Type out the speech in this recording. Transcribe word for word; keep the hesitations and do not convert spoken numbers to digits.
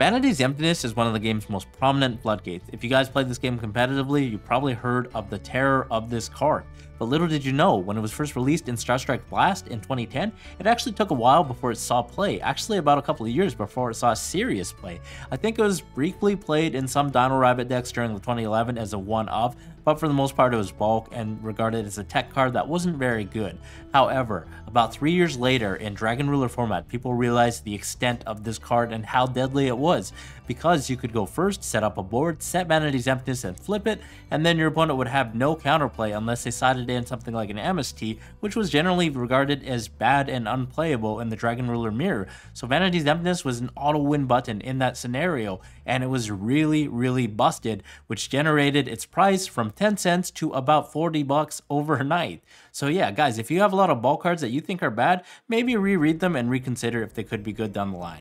Vanity's Emptiness is one of the game's most prominent floodgates. If you guys played this game competitively, you probably heard of the terror of this card. But little did you know, when it was first released in Star Strike Blast in twenty ten, it actually took a while before it saw play, actually about a couple of years before it saw serious play. I think it was briefly played in some Dino Rabbit decks during the twenty eleven as a one-of, but for the most part it was bulk and regarded as a tech card that wasn't very good. However, about three years later in Dragon Ruler format, people realized the extent of this card and how deadly it was, because you could go first, set up a board, set Vanity's Emptiness and flip it, and then your opponent would have no counterplay unless they sided in something like an M S T, which was generally regarded as bad and unplayable in the Dragon Ruler mirror. So Vanity's Emptiness was an auto win button in that scenario, and it was really, really busted, which generated its price from ten cents to about forty bucks overnight. So yeah, guys, if you have a lot of bulk cards that you think are bad, maybe reread them and reconsider if they could be good down the line.